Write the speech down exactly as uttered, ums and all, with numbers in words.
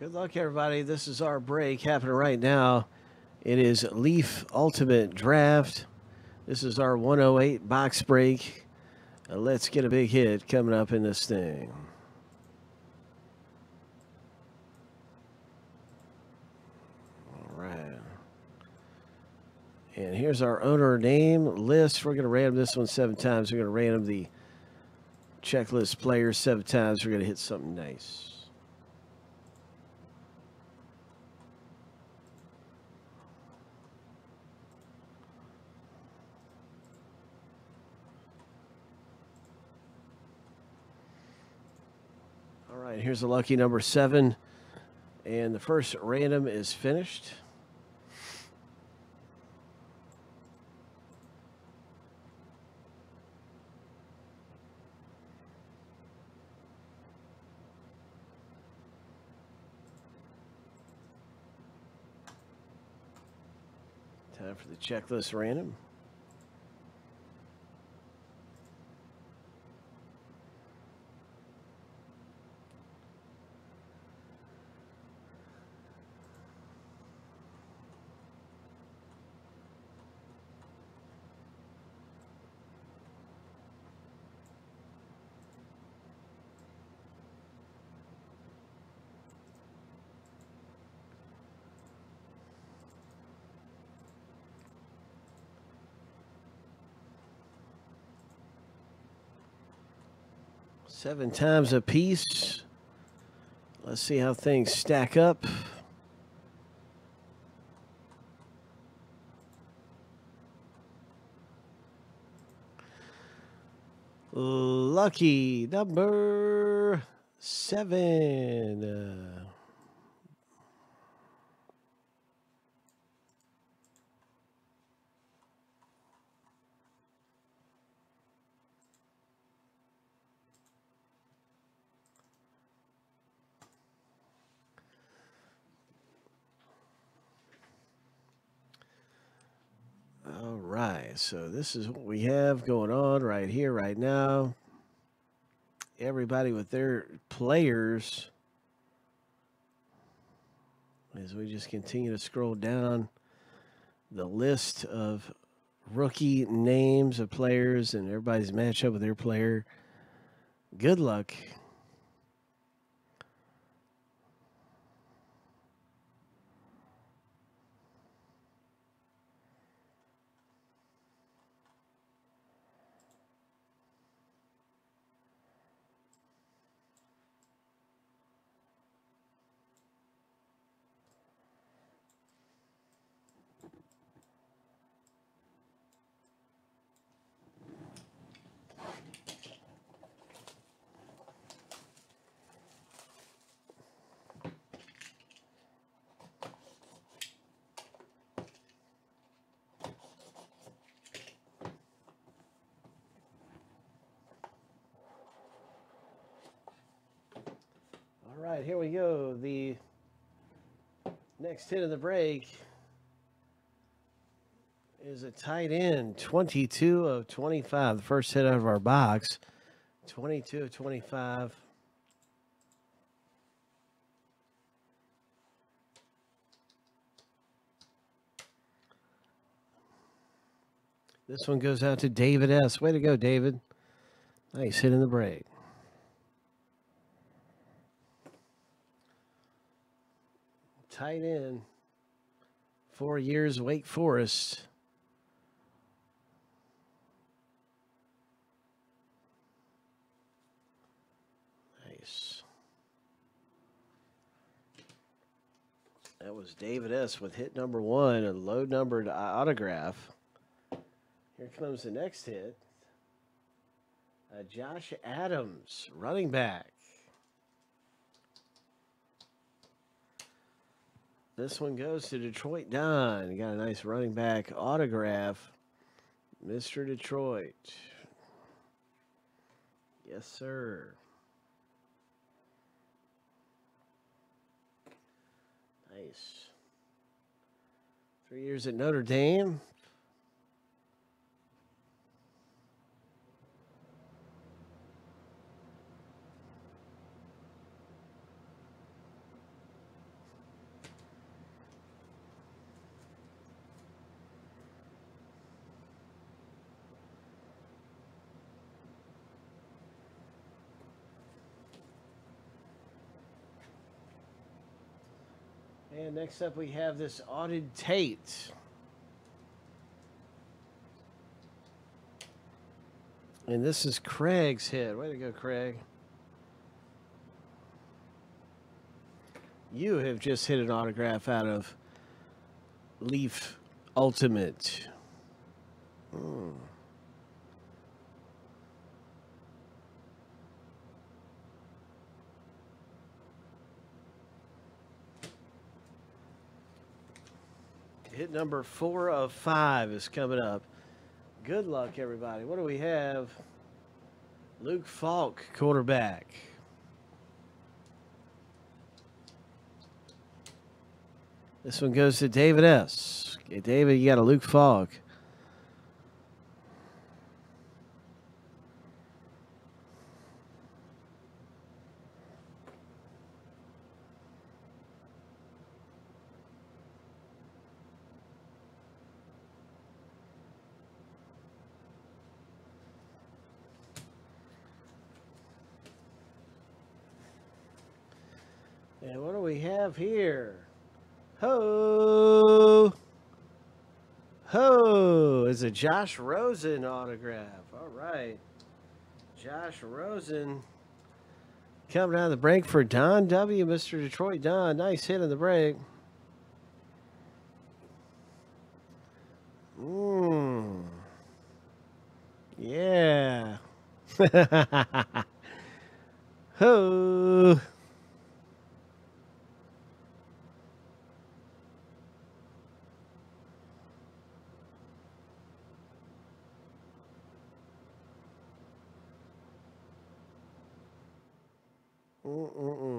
Good luck, everybody. This is our break happening right now. It is Leaf Ultimate Draft. This is our one oh eight box break. Uh, let's get a big hit coming up in this thing. All right. And here's our owner name list. We're going to random this one seven times. We're going to random the checklist players seven times. We're going to hit something nice. Right, here's the lucky number seven, and the first random is finished. Time for the checklist random. Seven times a piece. Let's see how things stack up. Lucky number seven. Uh, So this is what we have going on right here, right now. Everybody with their players. As we just continue to scroll down the list of rookie names of players and everybody's matchup with their player. Good luck. All right, here we go. The next hit of the break is a tight end, twenty-two of twenty-five. The first hit out of our box, twenty-two of twenty-five. This one goes out to David S. Way to go, David. Nice hit in the break. Tight end, four years, Wake Forest. Nice. That was David S. with hit number one, a low-numbered autograph. Here comes the next hit. Uh, Josh Adams, running back. This one goes to Detroit Dunn. Got a nice running back autograph. Mister Detroit. Yes, sir. Nice. Three years at Notre Dame. And next up, we have this Auden Tate. And this is Craig's hit. Way to go, Craig. You have just hit an autograph out of Leaf Ultimate. Mm. Hit number four of five is coming up. Good luck, everybody. What do we have? Luke Falk, quarterback. This one goes to David S. Okay, David, you got a Luke Falk. And what do we have here? Ho! Ho! It's a Josh Rosen autograph. All right. Josh Rosen coming out of the break for Don W, Mister Detroit Dunn. Nice hit in the break. Mmm. Yeah. Ho! Mm-mm-mm.